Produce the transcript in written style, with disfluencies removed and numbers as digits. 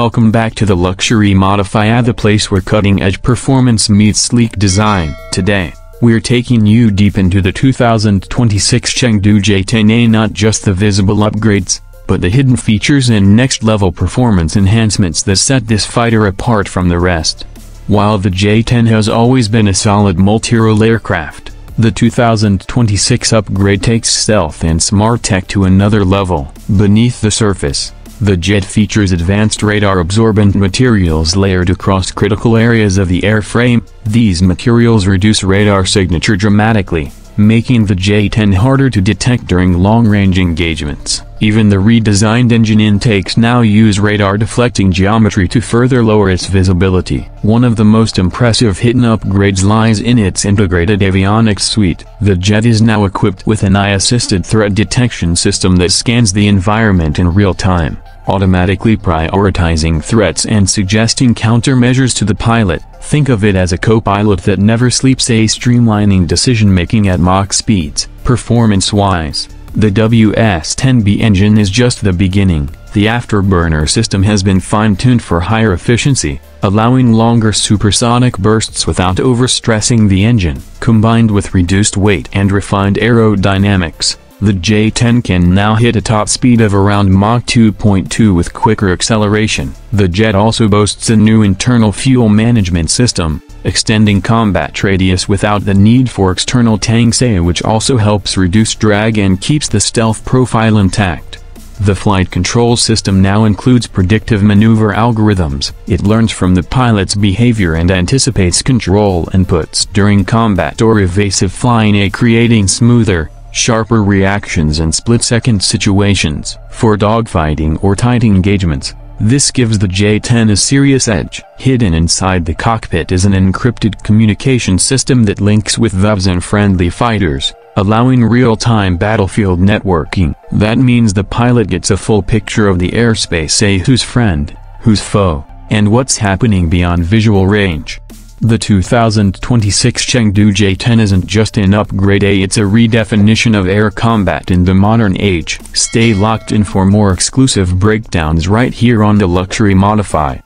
Welcome back to the Luxury Modifier, the place where cutting-edge performance meets sleek design. Today, we're taking you deep into the 2026 Chengdu J-10A, not just the visible upgrades, but the hidden features and next-level performance enhancements that set this fighter apart from the rest. While the J-10 has always been a solid multi-role aircraft, the 2026 upgrade takes stealth and smart tech to another level. Beneath the surface, the jet features advanced radar-absorbent materials layered across critical areas of the airframe. These materials reduce radar signature dramatically, making the J-10 harder to detect during long-range engagements. Even the redesigned engine intakes now use radar-deflecting geometry to further lower its visibility. One of the most impressive hidden upgrades lies in its integrated avionics suite. The jet is now equipped with an eye-assisted threat detection system that scans the environment in real time, automatically prioritizing threats and suggesting countermeasures to the pilot. Think of it as a co-pilot that never sleeps, a streamlining decision-making at Mach speeds. Performance-wise, the WS-10B engine is just the beginning. The afterburner system has been fine-tuned for higher efficiency, allowing longer supersonic bursts without overstressing the engine. Combined with reduced weight and refined aerodynamics, the J-10 can now hit a top speed of around Mach 2.2 with quicker acceleration. The jet also boasts a new internal fuel management system, extending combat radius without the need for external tanks, which also helps reduce drag and keeps the stealth profile intact. The flight control system now includes predictive maneuver algorithms. It learns from the pilot's behavior and anticipates control inputs during combat or evasive flying, creating smoother, sharper reactions in split-second situations. For dogfighting or tight engagements, this gives the J-10 a serious edge. Hidden inside the cockpit is an encrypted communication system that links with VAVs and friendly fighters, allowing real-time battlefield networking. That means the pilot gets a full picture of the airspace, who's friend, who's foe, and what's happening beyond visual range. The 2026 Chengdu J-10 isn't just an upgrade, it's a redefinition of air combat in the modern age. Stay locked in for more exclusive breakdowns right here on the Luxury Modifier.